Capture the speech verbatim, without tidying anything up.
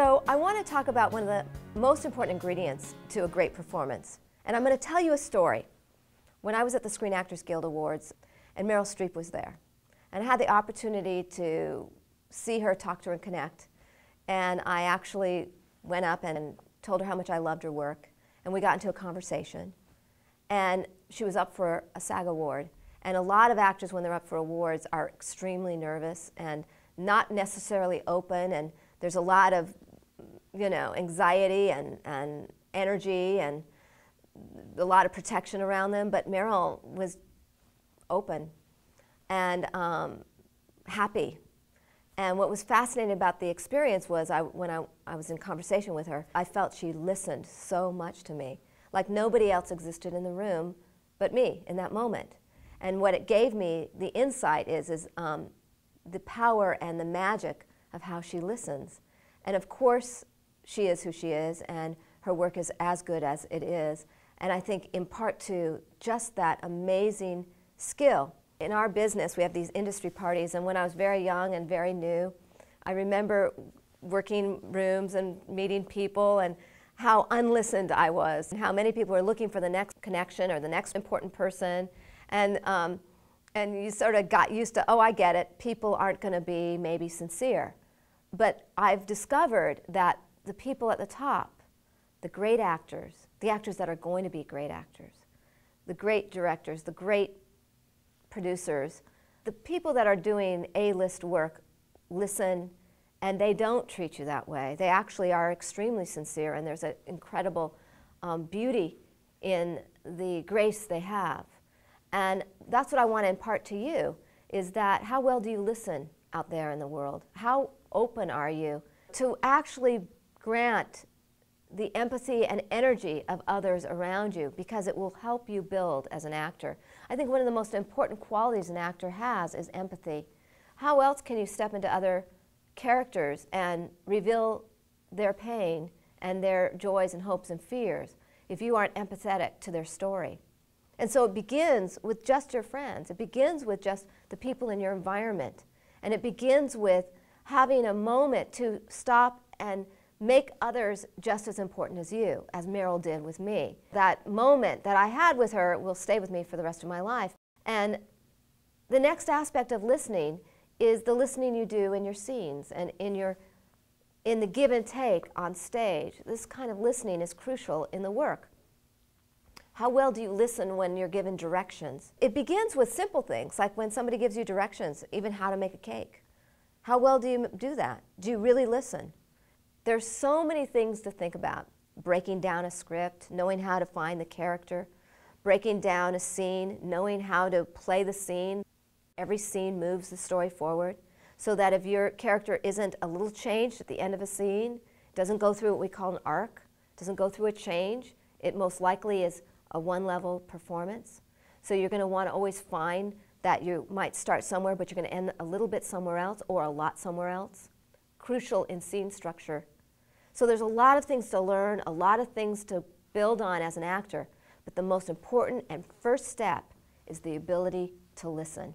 So I want to talk about one of the most important ingredients to a great performance. And I'm going to tell you a story. When I was at the Screen Actors Guild Awards, and Meryl Streep was there, and I had the opportunity to see her, talk to her, and connect. And I actually went up and told her how much I loved her work, and we got into a conversation. And she was up for a SAG award. And a lot of actors, when they're up for awards, are extremely nervous and not necessarily open. And there's a lot of, you know, anxiety and, and energy and a lot of protection around them. But Meryl was open and um, happy. And what was fascinating about the experience was I, when I, I was in conversation with her, I felt she listened so much to me. Like nobody else existed in the room but me in that moment. And what it gave me, the insight is, is um, the power and the magic of how she listens. And of course, she is who she is, and her work is as good as it is. And I think in part to just that amazing skill. In our business, we have these industry parties, and when I was very young and very new, I remember working rooms and meeting people and how unlistened I was, and how many people were looking for the next connection or the next important person. And, um, and you sort of got used to, oh, I get it, people aren't going to be maybe sincere. But I've discovered that the people at the top, the great actors, the actors that are going to be great actors, the great directors, the great producers, the people that are doing A-list work listen, and they don't treat you that way. They actually are extremely sincere, and there's an incredible um, beauty in the grace they have. And that's what I want to impart to you, is that how well do you listen out there in the world? How open are you to actually grant the empathy and energy of others around you, because it will help you build as an actor. I think one of the most important qualities an actor has is empathy. How else can you step into other characters and reveal their pain and their joys and hopes and fears if you aren't empathetic to their story? And so it begins with just your friends. It begins with just the people in your environment. And it begins with having a moment to stop and make others just as important as you, as Meryl did with me. That moment that I had with her will stay with me for the rest of my life. And the next aspect of listening is the listening you do in your scenes and in, your, in the give and take on stage. This kind of listening is crucial in the work. How well do you listen when you're given directions? It begins with simple things, like when somebody gives you directions, even how to make a cake. How well do you do that? Do you really listen? There's so many things to think about. Breaking down a script, knowing how to find the character, breaking down a scene, knowing how to play the scene. Every scene moves the story forward, so that if your character isn't a little changed at the end of a scene, doesn't go through what we call an arc, doesn't go through a change, it most likely is a one-level performance. So you're going to want to always find that you might start somewhere, but you're going to end a little bit somewhere else or a lot somewhere else. Crucial in scene structure. So there's a lot of things to learn, a lot of things to build on as an actor, but the most important and first step is the ability to listen.